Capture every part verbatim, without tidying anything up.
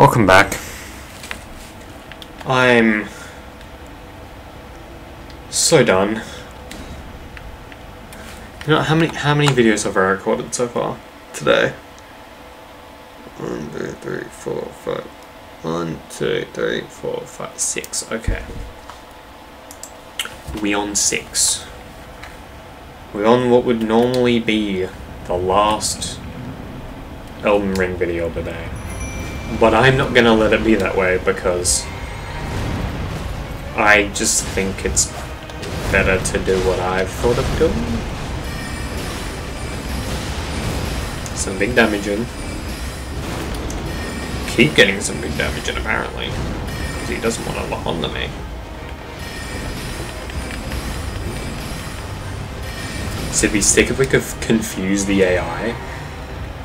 Welcome back. I'm so done. You know how many how many videos have I recorded so far today? One, two, three, four, five. One, two, three, four, five, six. Okay. We on six. We're on what would normally be the last Elden Ring video today. But I'm not gonna let it be that way because I just think it's better to do what I've thought of doing. Some big damage in. Keep getting some big damage in apparently. Because he doesn't want to lock onto me. So it'd be sick if we could confuse the A I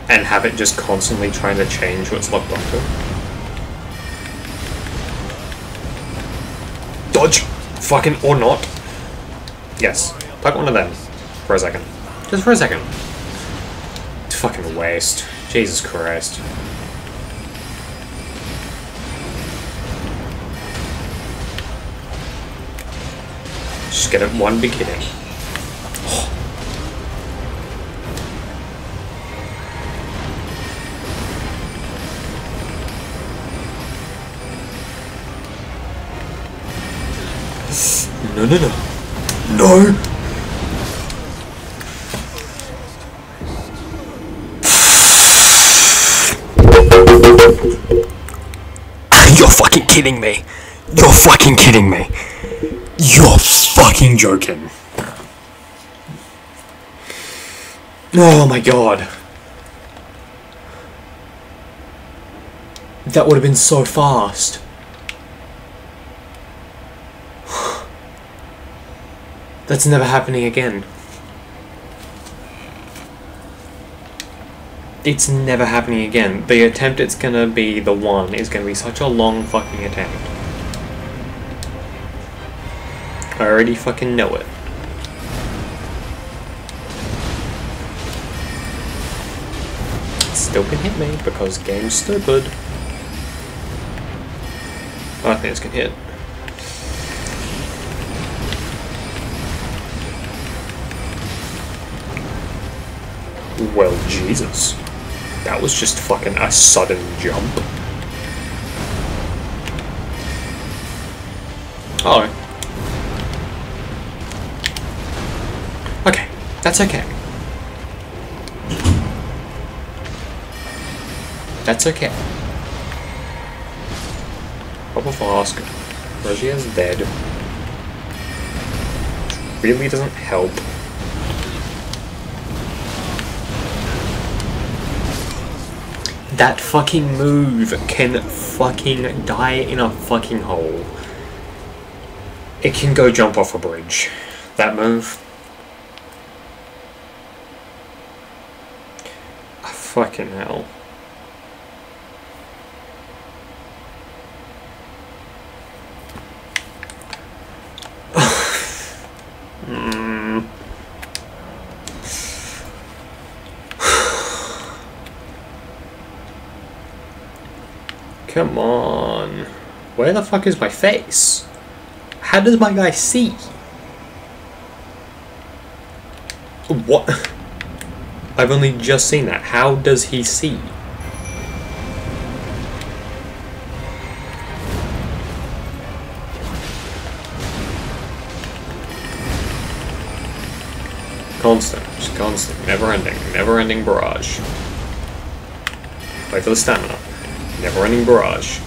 and have it just constantly trying to change what's locked onto. Dodge! Fucking or not! Yes. Plug one of them. For a second. Just for a second. It's fucking a waste. Jesus Christ. Just get it one big hit in. No, no, no. No! You're fucking kidding me. You're fucking kidding me. You're fucking joking. Oh my god. That would have been so fast. That's never happening again. It's never happening again. The attempt it's gonna be, the one, is gonna be such a long fucking attempt. I already fucking know it. Still can hit me, because game's stupid. Oh, I think it's gonna hit. Well, Jesus. That was just fucking a sudden jump. Oh. Okay, that's okay. That's okay. Pop a flask. Regia's dead. Which really doesn't help. That fucking move can fucking die in a fucking hole. It can go jump off a bridge. That move. Fucking hell. Come on. Where the fuck is my face? How does my guy see? What? I've only just seen that. How does he see? Constant. Just constant. Never ending. Never ending barrage. Wait for the stamina. Never-ending barrage.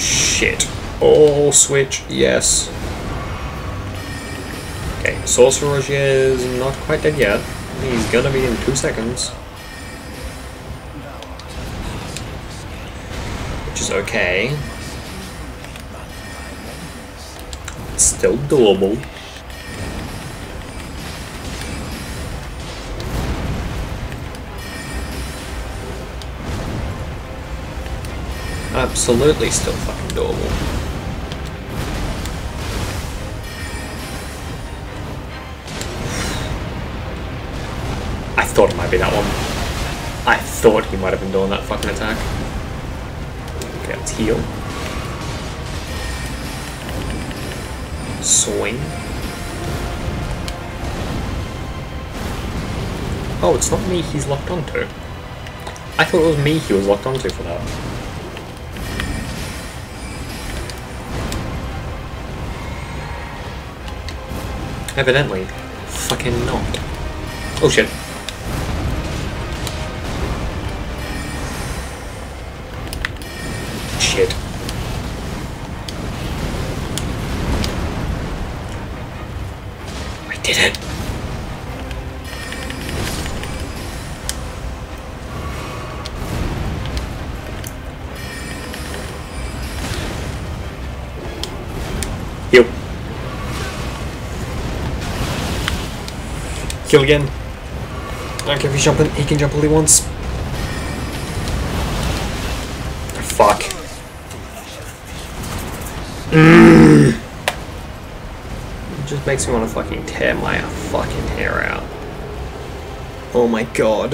Shit. Oh, switch. Yes. Okay, Sorcerer is not quite dead yet. He's gonna be in two seconds. Which is okay. It's still doable. Absolutely still fucking doable. I thought it might be that one. I thought he might have been doing that fucking attack. Let's heal. Swing. Oh, it's not me he's locked onto. I thought it was me he was locked onto for that. Evidently. Fucking not. Oh shit. Shit. I did it! Yo. Kill again. I don't care if he's jumping, he can jump all he wants. Fuck. Mm. It just makes me want to fucking tear my fucking hair out. Oh my god.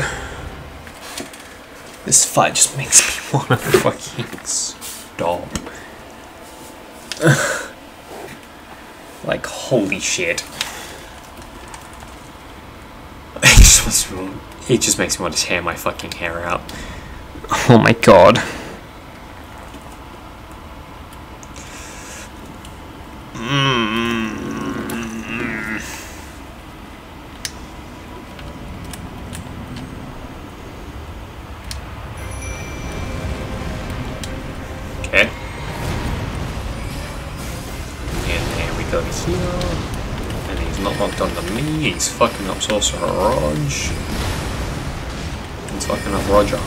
This fight just makes me want to fucking stop. Like, holy shit. It just makes me want to tear my fucking hair out. Oh my god. Mm. Okay. And there we go here. And he's not locked onto me, he's fucking up Sorcerer Rog. He's fucking up Roger.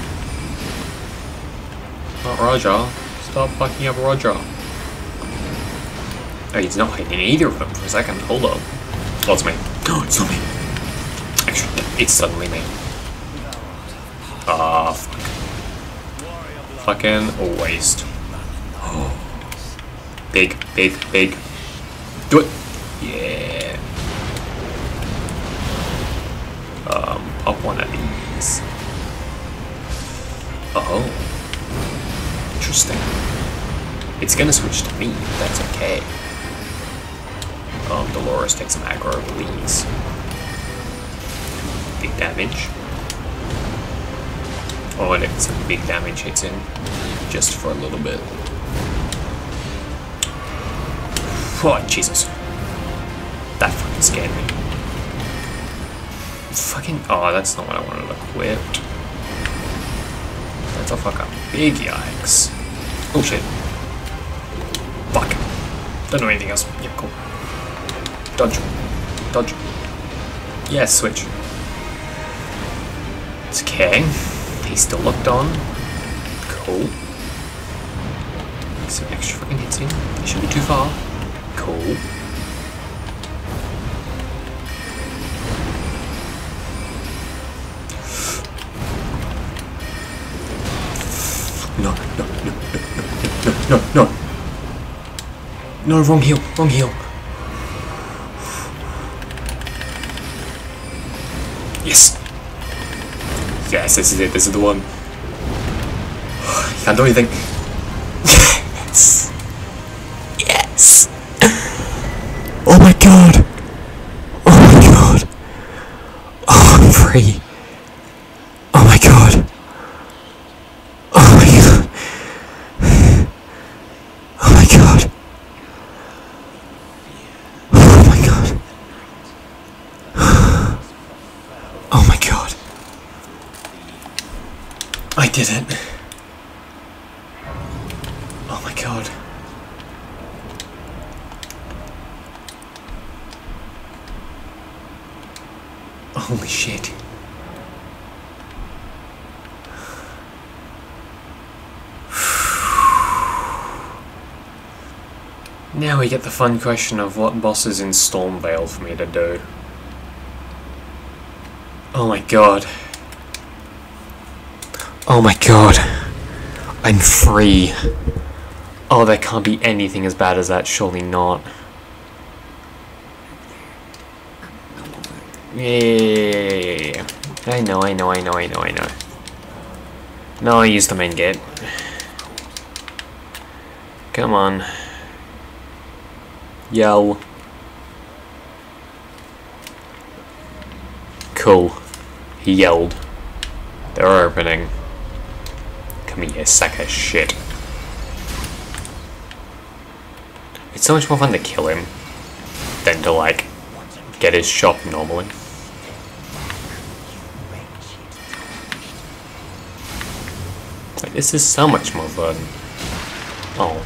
Not Roger. Stop fucking up Roger. Oh, he's not hitting either of them for a second. Hold up. Oh, it's me. No, it's not me. Actually, it's suddenly me. Ah, fuck. Fucking waste. Oh. Big, big, big. Do it. Yeah. Um, up one of these. Oh. Interesting. It's gonna switch to me, but that's okay. Um, Dolores takes some aggro release. Big damage. Oh, and if some big damage hits in, just for a little bit. Oh, Jesus. That fucking scared me. Fucking... Oh, that's not what I wanted to equip. That's a fuck up. Big yikes. Oh shit. Fuck. Don't know anything else. Yeah, cool. Dodge. Dodge. Yes, yeah, switch. It's okay. He's still locked on. Cool. Some extra fucking hits in. It shouldn't be too far. Cool. No, no, no, no, no, no, no. No, wrong heel, wrong heel. Yes. Yes, this is it, this is the one. You can't do anything. Yes. Yes. Oh my god. Oh my god. Oh, I'm free. Oh my god. Did it. Oh my god. Holy shit. Now we get the fun question of what boss is in Stormvale for me to do. Oh my god. Oh my god, I'm free. Oh, there can't be anything as bad as that, surely not. Yeah, yeah, yeah, yeah, yeah. I know, I know, I know, I know, I know. No, I used the main gate. Come on. Yell. Cool. He yelled. They're opening. Come here, sack of shit. It's so much more fun to kill him than to, like, get his shop normally. Like, this is so much more fun. Oh.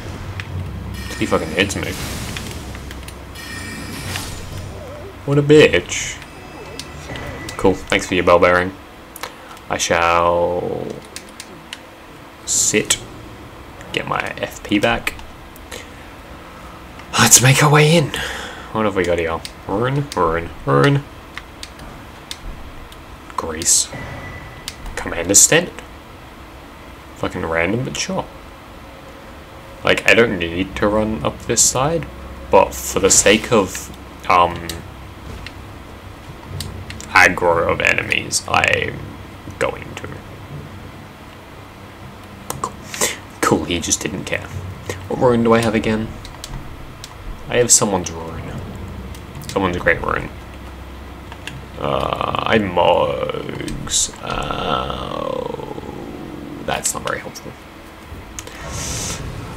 He fucking hits me. What a bitch. Cool, thanks for your bell bearing. I shall sit, get my F P back. Let's make our way in. What have we got here? Rune, rune, rune. Grease. Commander's Standard. Fucking random, but sure. Like, I don't need to run up this side, but for the sake of, um... aggro of enemies, I'm going to. Cool. Cool, he just didn't care. What rune do I have again? I have someone's rune. Someone's great rune. Uh, I'm Mohg's. Uh, that's not very helpful.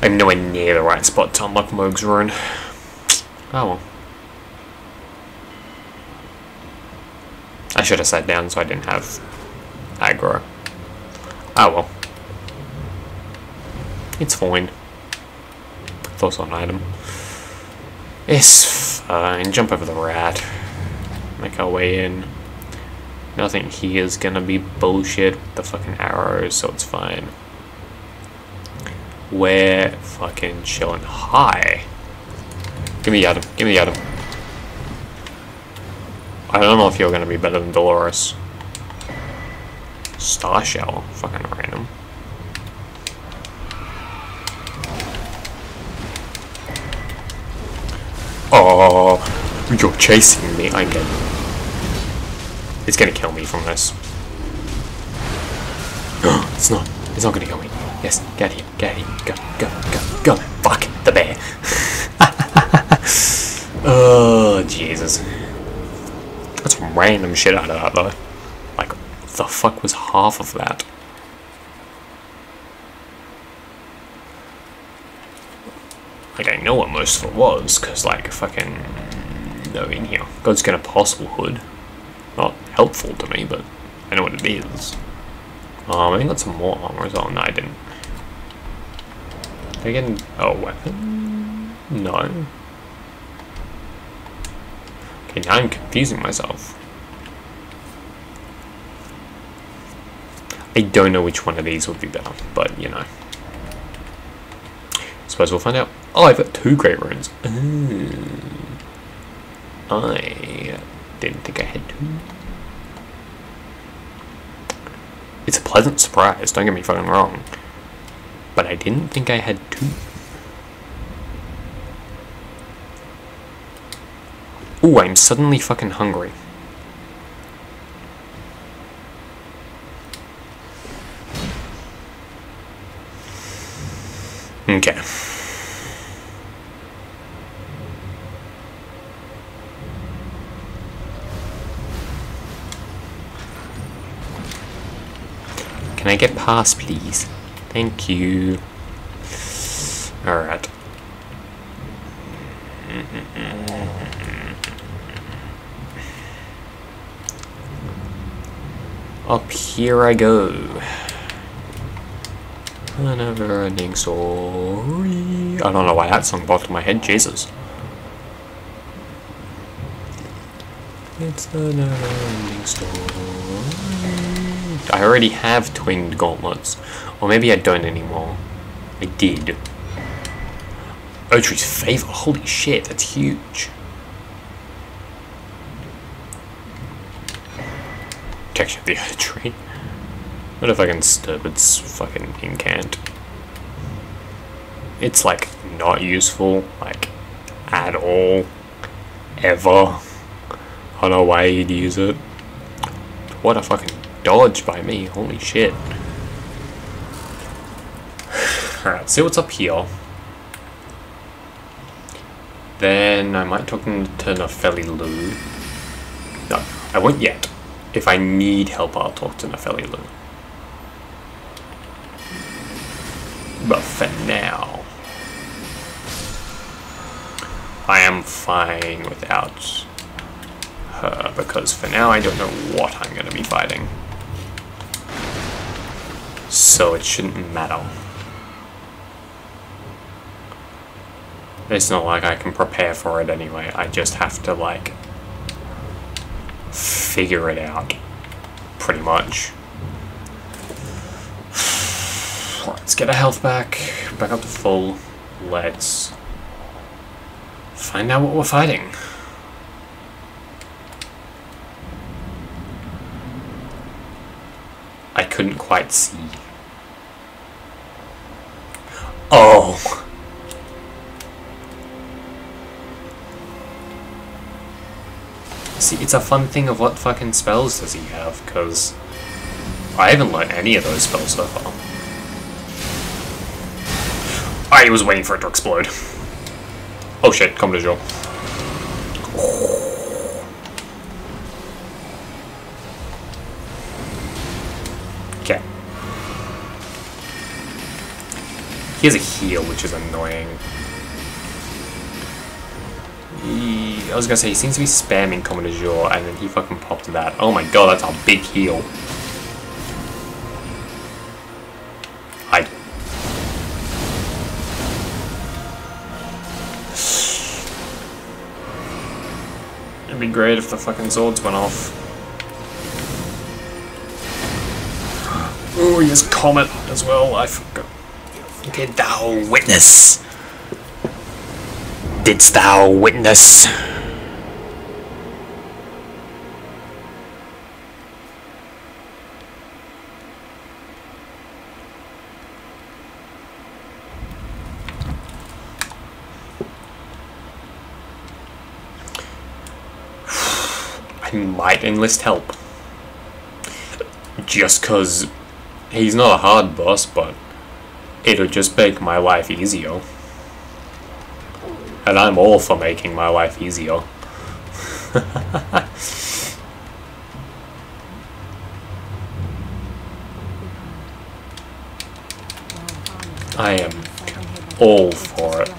I'm nowhere near the right spot to unlock Mohg's rune. Oh well. I should have sat down so I didn't have aggro. Oh well. It's fine. It's also an item. It's fine. Jump over the rat. Make our way in. Nothing here is gonna be bullshit with the fucking arrows, so it's fine. We're fucking chilling. Hi! Give me the item. Give me the item. I don't know if you're gonna be better than Dolores. Starshell. Fucking random. Oh, you're chasing me. I'm dead. It's gonna kill me from this. It's not. It's not gonna kill me. Yes, get here. Get here. Go, go, go, go. Fuck the bear. Oh, Jesus. That's random shit out of that, though. Like, what the fuck was half of that? Like, I know what most of it was, because, like, fucking... no, in here. God's gonna apostle hood. Not helpful to me, but I know what it is. Um, I think that's some more armor as well. No, I didn't. Did I get a weapon? No. Okay, now I'm confusing myself. I don't know which one of these would be better, but, you know. Suppose we'll find out. Oh, I've got two great runes. Ooh. I didn't think I had two. It's a pleasant surprise, don't get me fucking wrong. But I didn't think I had two. Ooh, I'm suddenly fucking hungry. Okay. Can I get past, please? Thank you. Alright. Up here I go. A never-ending story. I don't know why that song popped in my head, Jesus. It's a never-ending story. I already have twinned gauntlets. Or maybe I don't anymore. I did. Otri's favor, holy shit, that's huge. Protection of the Otri. What if I can disturb its fucking incant? It's like not useful, like at all, ever. I don't know why you'd use it. What a fucking dodge by me! Holy shit! All right, see what's up here. Then I might talk to Nepheli Loux. No, I won't yet. If I need help, I'll talk to Nepheli Loux. But for now, I am fine without her, because for now I don't know what I'm going to be fighting. So it shouldn't matter. It's not like I can prepare for it anyway, I just have to, like, figure it out, pretty much. Let's get our health back, back up to full, let's find out what we're fighting. I couldn't quite see. Oh! See, it's a fun thing of what fucking spells does he have, because I haven't learned any of those spells so far. I was waiting for it to explode. Oh shit, Comet Azure. Okay. He has a heal, which is annoying. He, I was gonna say, he seems to be spamming Comet Azure, and then he fucking popped that. Oh my god, that's a big heal. Hide. It'd be great if the fucking swords went off. Oh, he has Comet as well, I forgot. Did thou witness? Didst thou witness? I might enlist help. Just cause he's not a hard boss, but it'll just make my life easier. And I'm all for making my life easier. I am all for it.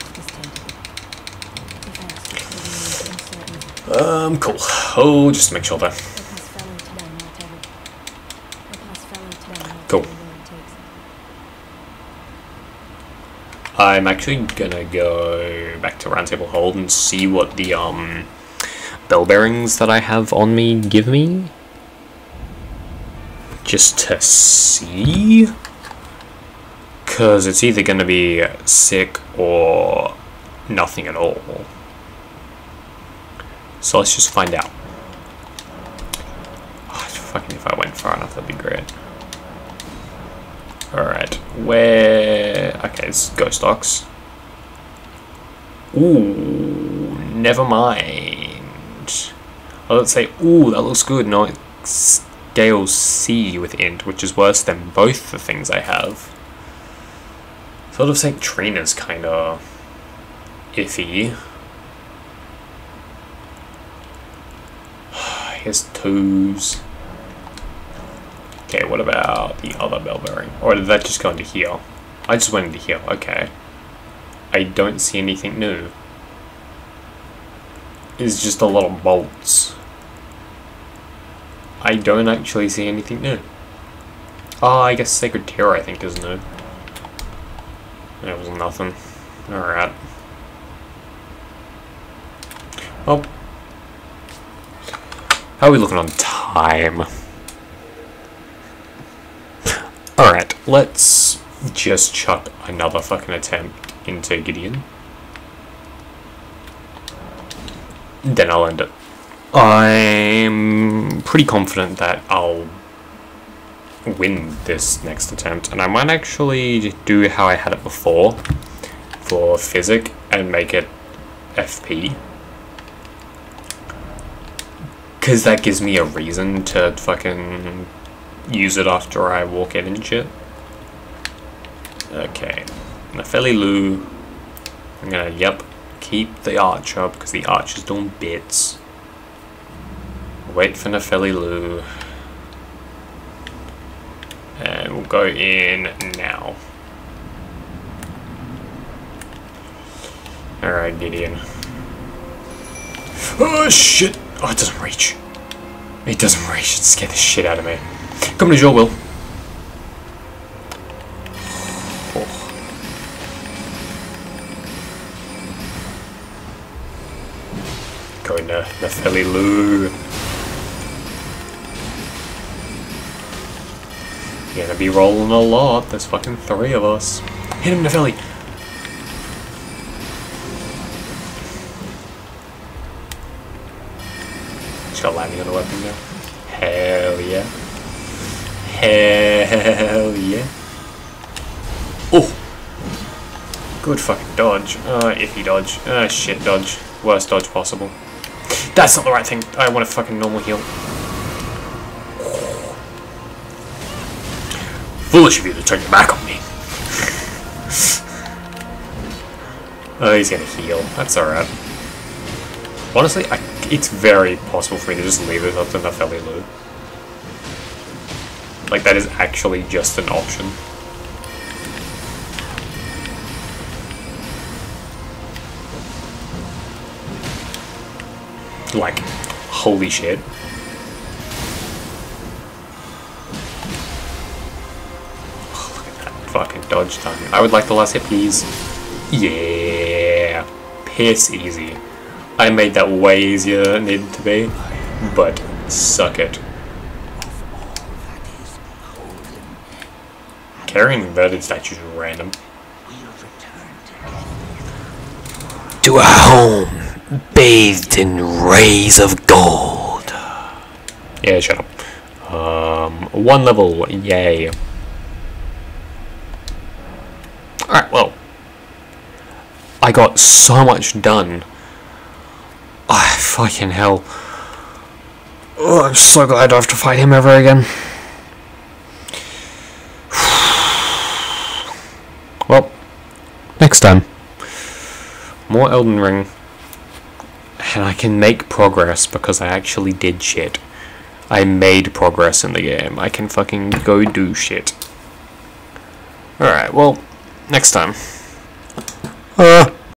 Um, cool. Oh, just make sure that. Cool. I'm actually gonna go back to Roundtable Hold and see what the um, bell bearings that I have on me give me. Just to see. Because it's either gonna be sick or nothing at all. So let's just find out. Oh, fucking if I went far enough, that'd be great. Alright, where... Okay, it's Ghost Ox. Ooh, never mind. Oh, let's say, ooh, that looks good. No, it's scale C with int, which is worse than both the things I have. Sort of saying Trina's kind of iffy. Here's twos. Okay, what about the other bell bearing? Or did that just go into heal? I just went into heal, okay. I don't see anything new. It's just a lot of bolts. I don't actually see anything new. Oh, I guess Sacred Terror I think is new. That was nothing. Alright. Oh. How are we looking on time? Alright, let's just chuck another fucking attempt into Gideon. Then I'll end it. I'm pretty confident that I'll win this next attempt, and I might actually do how I had it before for Physic and make it F P. Because that gives me a reason to fucking use it after I walk in and shit. Okay. Nepheli Loux. I'm gonna, yep. Keep the archer up, because the archer's doing bits. Wait for Nepheli Loux. And we'll go in now. Alright, Gideon. Oh shit! Oh, it doesn't reach. It doesn't reach. It scared the shit out of me. Come to your will. Going to Nepheli Loux. Gonna be rolling a lot. There's fucking three of us. Hit him, Nepheli. She's got lightning on the weapon now. Hell yeah. Hell yeah. Oh! Good fucking dodge. Uh, iffy dodge. Uh, shit dodge. Worst dodge possible. That's not the right thing. I want a fucking normal heal. Foolish of you to turn your back on me. Oh, he's gonna heal. That's alright. Honestly, I, it's very possible for me to just leave it up to Nepheli Loux. Like, that is actually just an option. Like, holy shit. Oh, look at that fucking dodge time. I would like the last hit, please. Yeah. Piss easy. I made that way easier than it needed to be, but suck it. Carrying inverted statues is random. To our home. Bathed in rays of gold. Yeah, shut up. Um, one level, yay. Alright, well. I got so much done. Ah, oh, fucking hell. Oh, I'm so glad I don't have to fight him ever again. Well, next time. More Elden Ring. And I can make progress because I actually did shit. I made progress in the game. I can fucking go do shit. Alright, well, next time. Uh.